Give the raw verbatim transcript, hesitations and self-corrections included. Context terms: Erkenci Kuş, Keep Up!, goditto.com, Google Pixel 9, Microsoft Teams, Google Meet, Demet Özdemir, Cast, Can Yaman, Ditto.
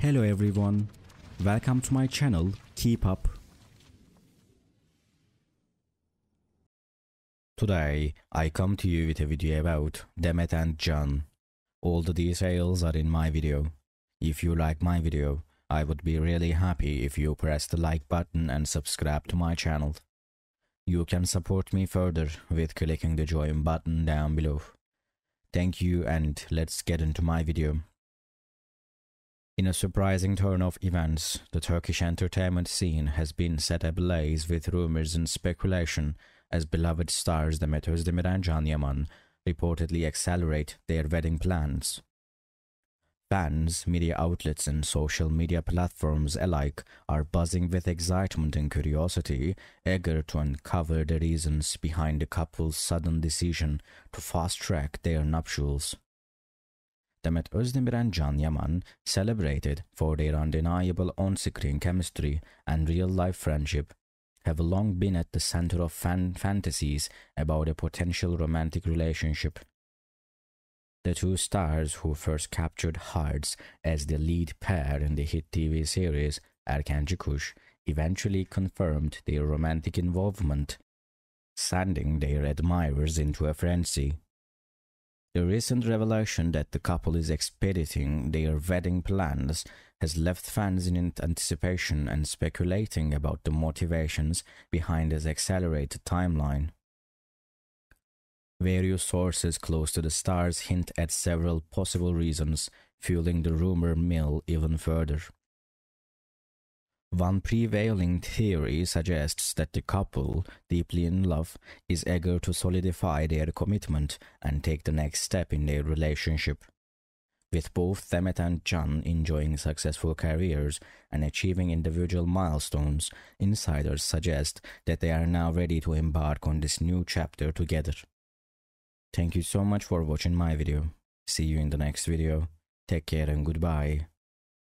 Hello everyone, welcome to my channel Keep Up. Today I come to you with a video about Demet and Can. All the details are in my video. If you like my video, I would be really happy if you press the like button and subscribe to my channel. You can support me further with clicking the join button down below. Thank you, and let's get into my video. In a surprising turn of events, the Turkish entertainment scene has been set ablaze with rumors and speculation as beloved stars Demet Özdemir and Can Yaman reportedly accelerate their wedding plans. Fans, media outlets and social media platforms alike are buzzing with excitement and curiosity, eager to uncover the reasons behind the couple's sudden decision to fast-track their nuptials. Demet Özdemir and Can Yaman celebrated for their undeniable on-screen chemistry and real-life friendship, have long been at the center of fan fantasies about a potential romantic relationship. The two stars, who first captured hearts as the lead pair in the hit T V series Erkenci Kuş, eventually confirmed their romantic involvement, sending their admirers into a frenzy. The recent revelation that the couple is expediting their wedding plans has left fans in anticipation and speculating about the motivations behind this accelerated timeline. Various sources close to the stars hint at several possible reasons, fueling the rumor mill even further. One prevailing theory suggests that the couple, deeply in love, is eager to solidify their commitment and take the next step in their relationship. With both Demet and Can enjoying successful careers and achieving individual milestones, insiders suggest that they are now ready to embark on this new chapter together. Thank you so much for watching my video. See you in the next video. Take care and goodbye.